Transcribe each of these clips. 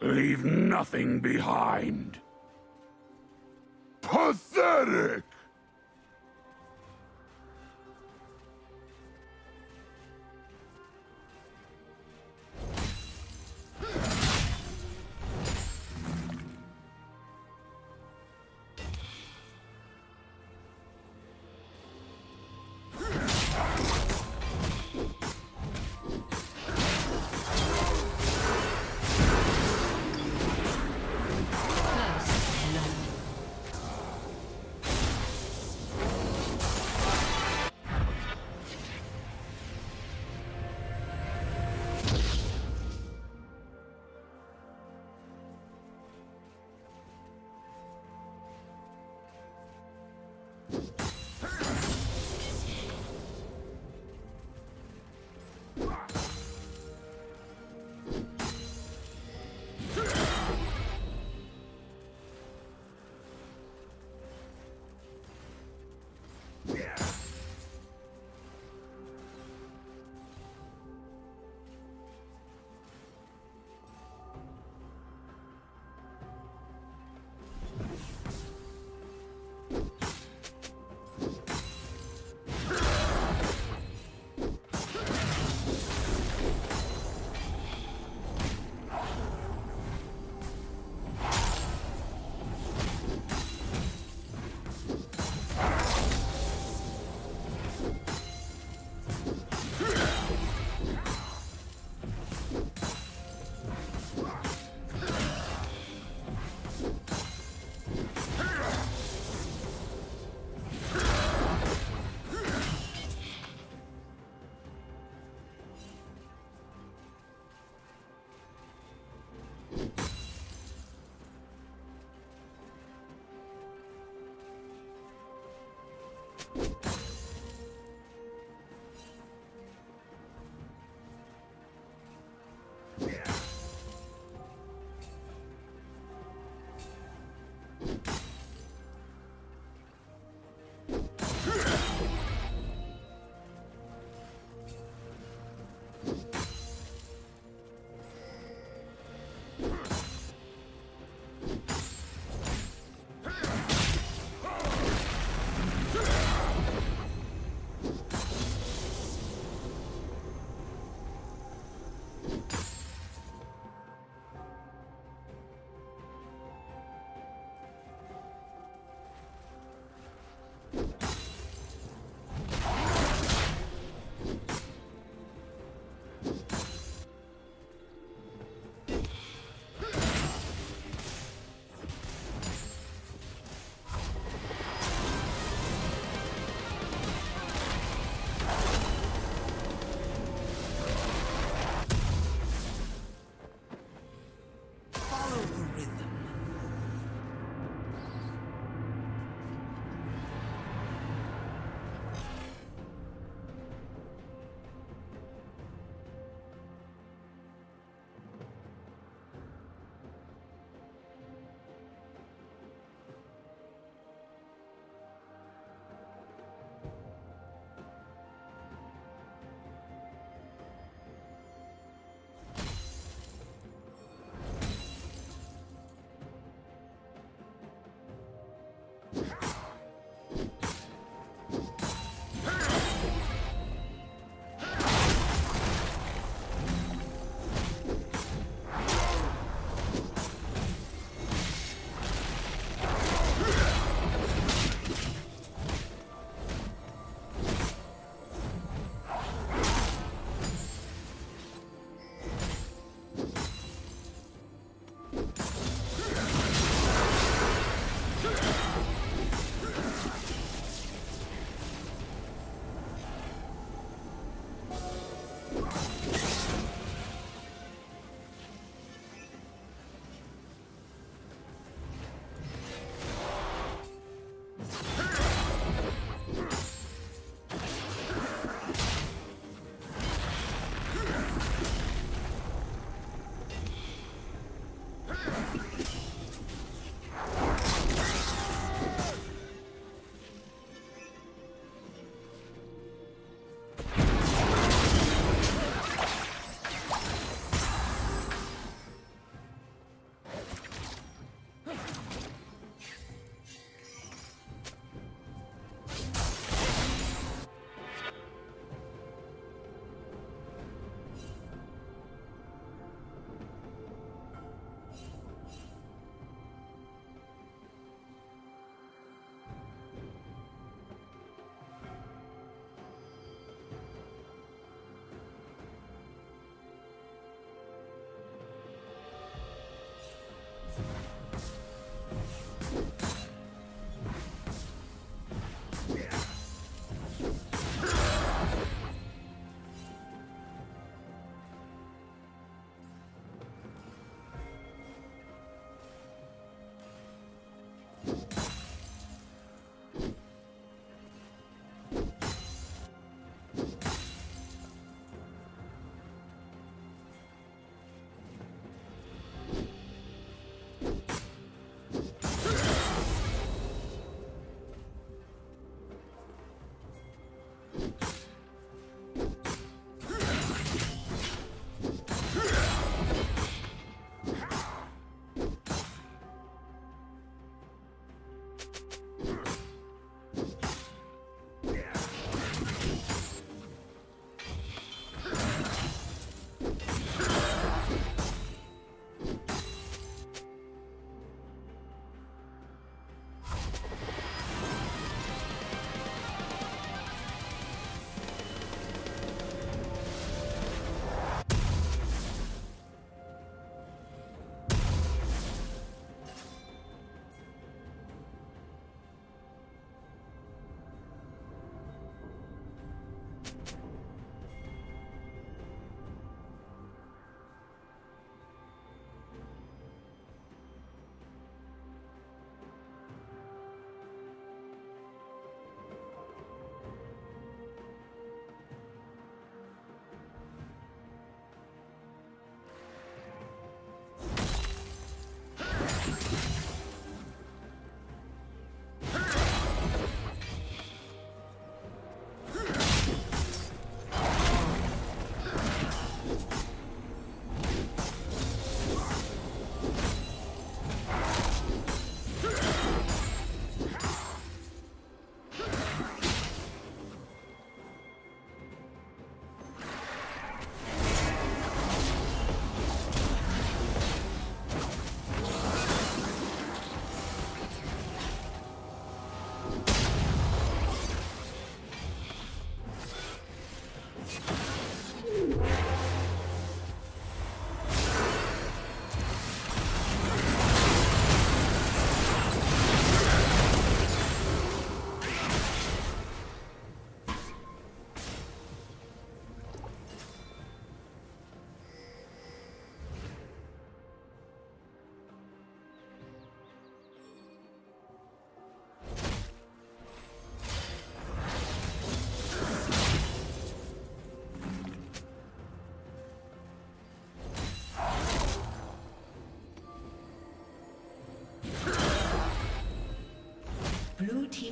Leave nothing behind. Pathetic!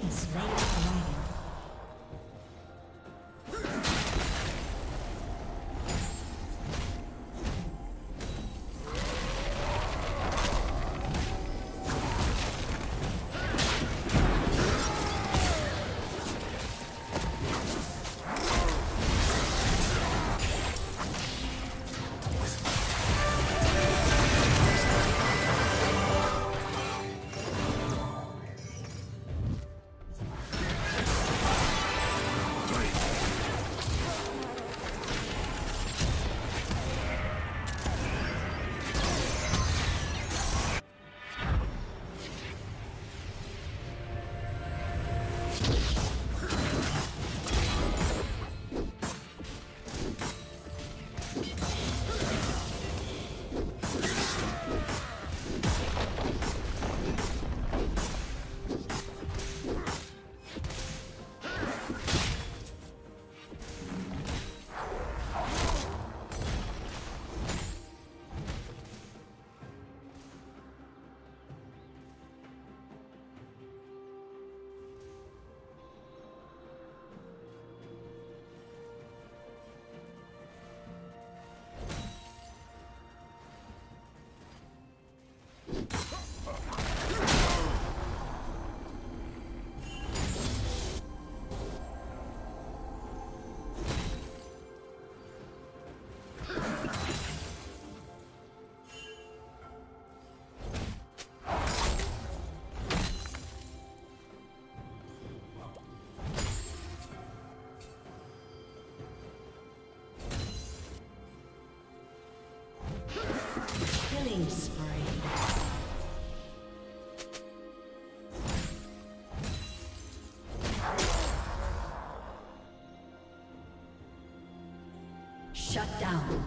is right behind. Shut down.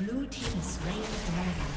Blue team is slain dragon.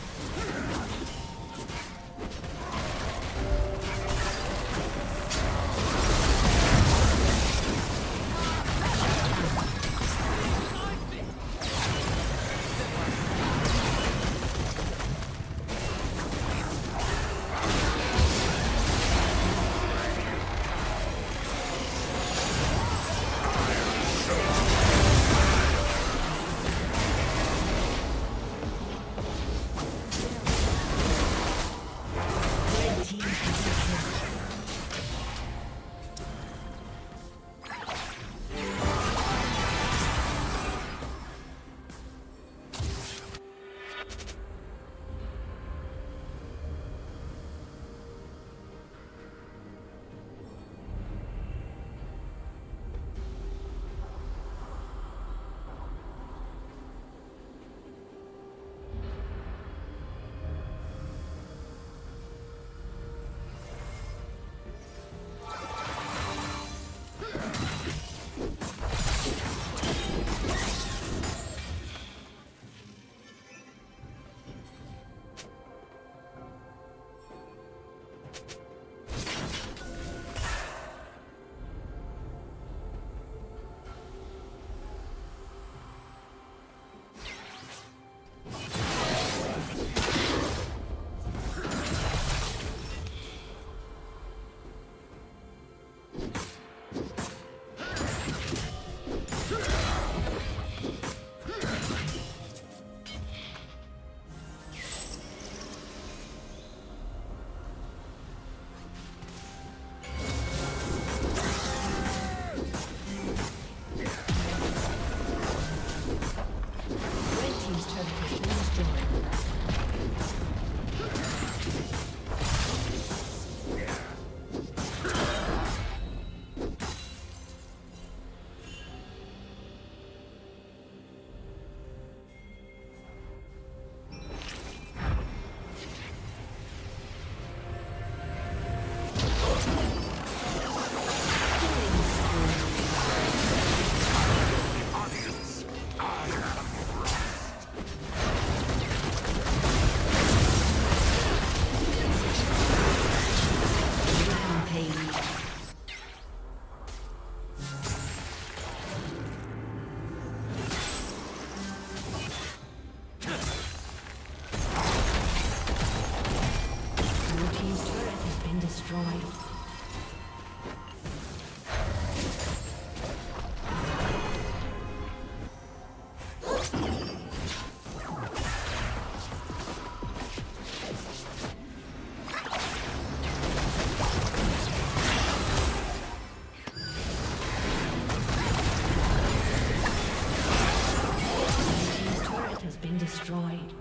Destroyed.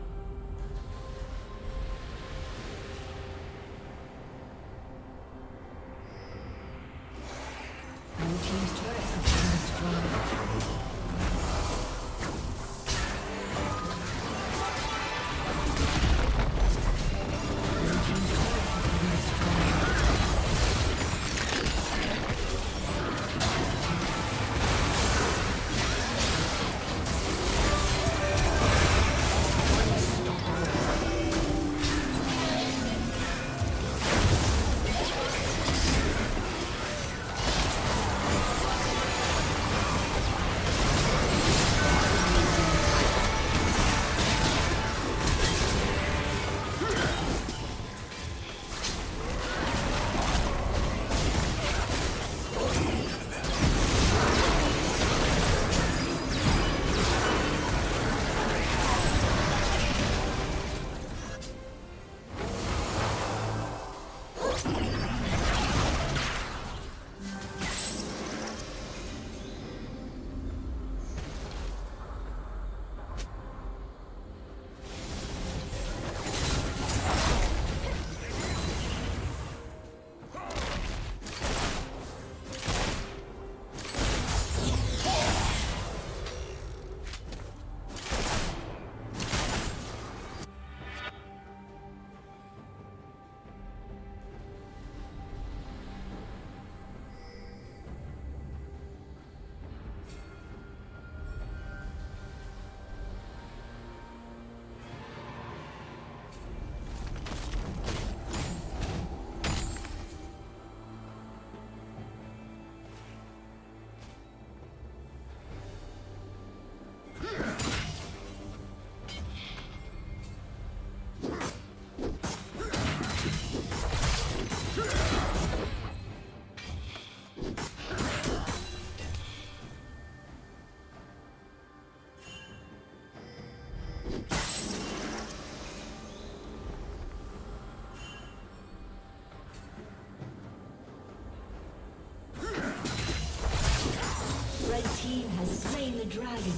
Red team has slain the dragon.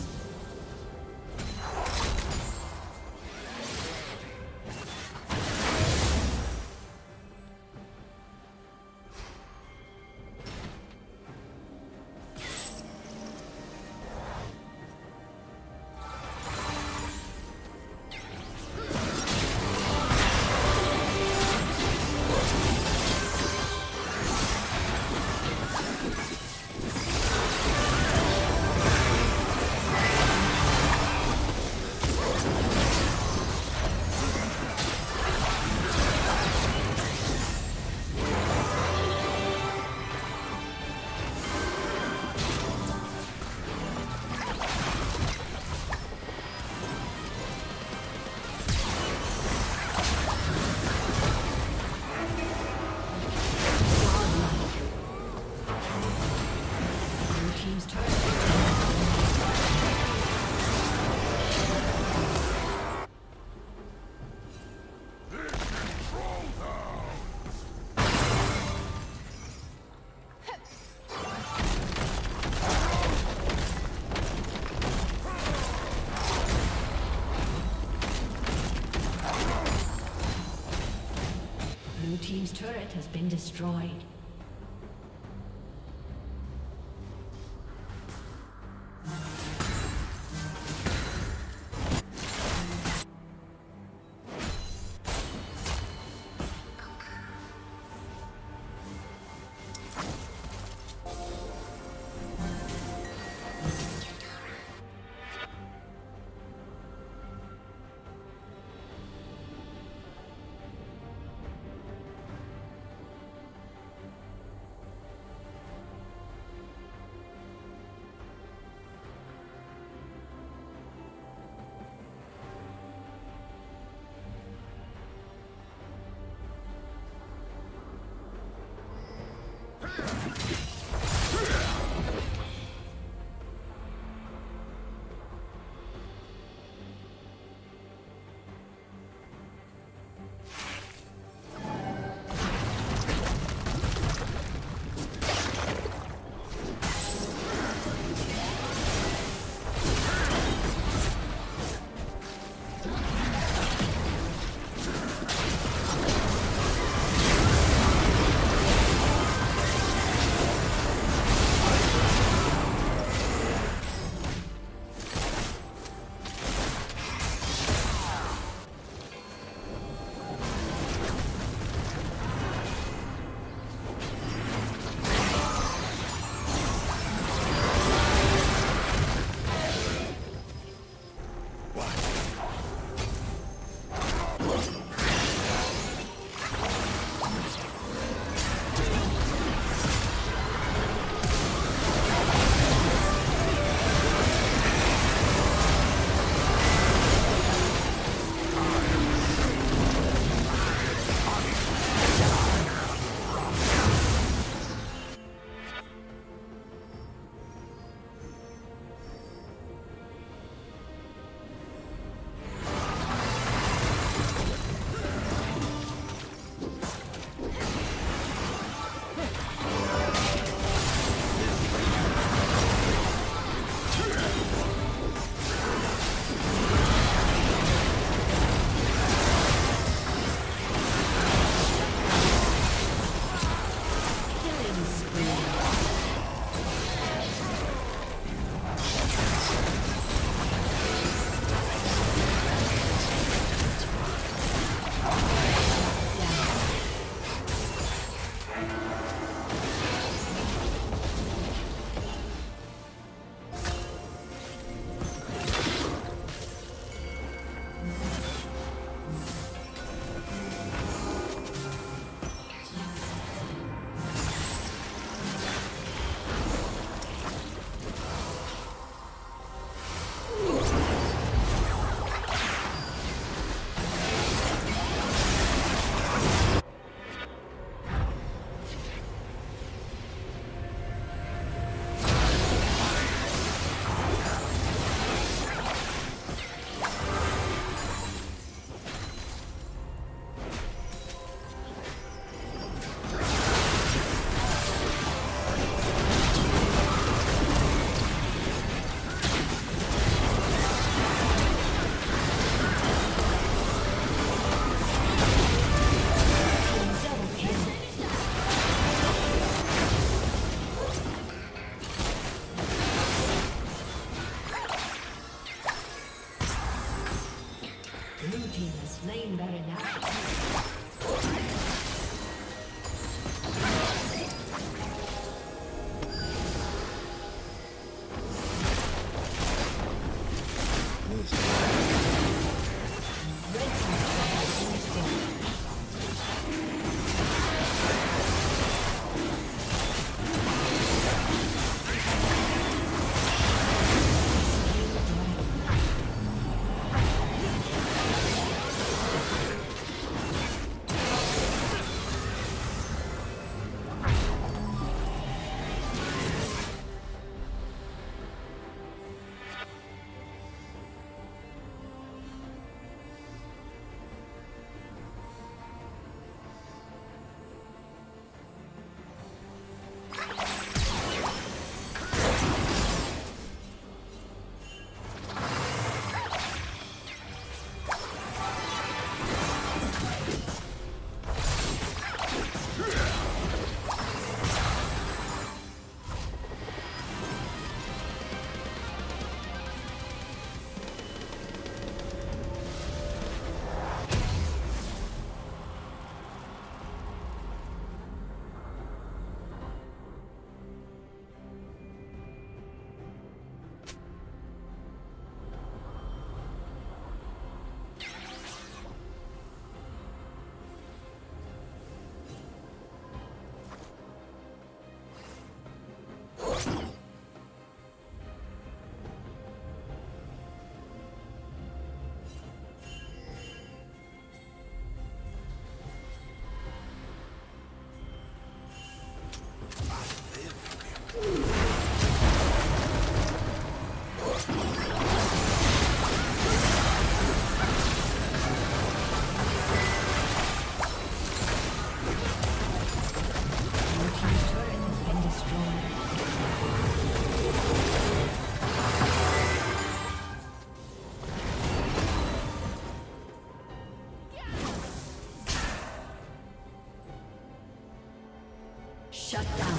Team's turret has been destroyed. Shut down.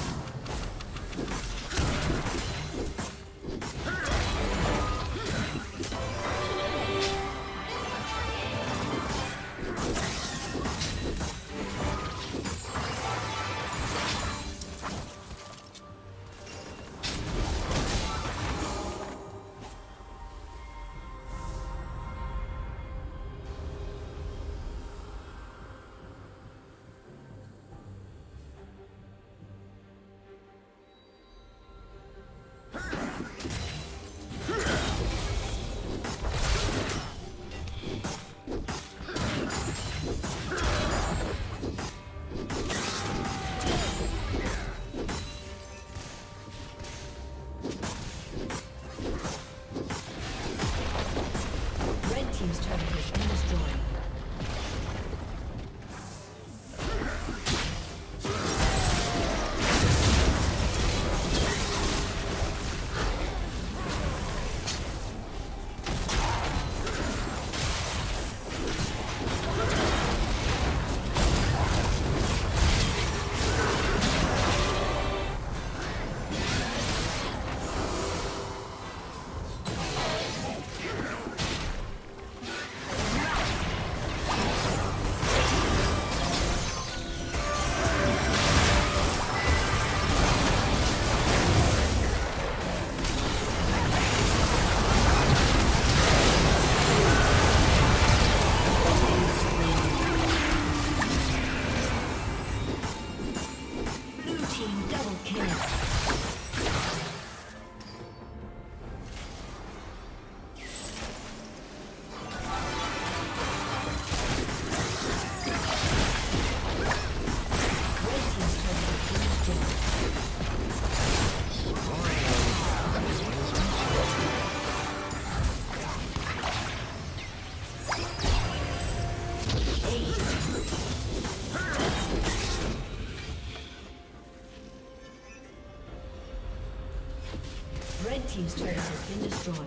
Red team's turret has been destroyed.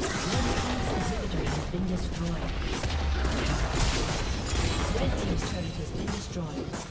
Red team's inhibitor has been destroyed. Red team's turret has been destroyed.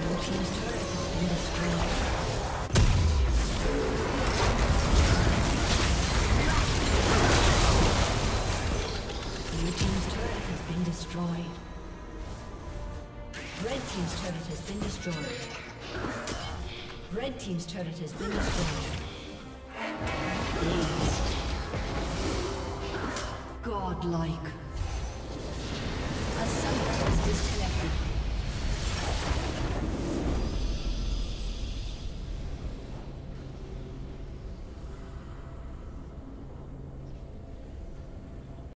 Red team's turret has been destroyed. Godlike. A summit has disconnected.